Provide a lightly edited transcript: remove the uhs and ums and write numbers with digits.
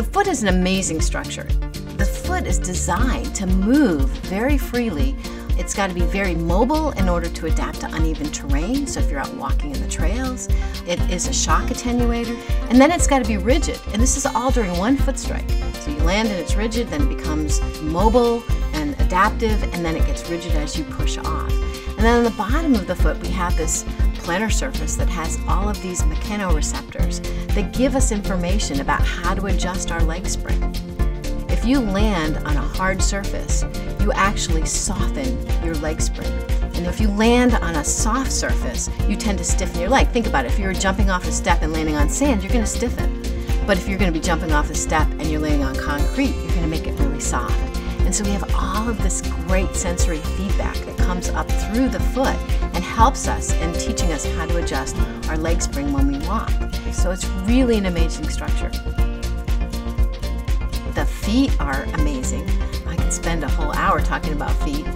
The foot is an amazing structure. The foot is designed to move very freely. It's got to be very mobile in order to adapt to uneven terrain, so if you're out walking in the trails, it is a shock attenuator. And then it's got to be rigid, and this is all during one foot strike. So you land and it's rigid, then it becomes mobile and adaptive, and then it gets rigid as you push off. And then on the bottom of the foot, we have this plantar surface that has all of these mechanoreceptors that give us information about how to adjust our leg spring. If you land on a hard surface, you actually soften your leg spring. And if you land on a soft surface, you tend to stiffen your leg. Think about it. If you're jumping off a step and landing on sand, you're going to stiffen. But if you're going to be jumping off a step and you're landing on concrete, you're going to make it really soft. And so we have all of this great sensory feedback that comes up through the foot and helps us in teaching us how to adjust our leg spring when we walk. So it's really an amazing structure. The feet are amazing. I could spend a whole hour talking about feet.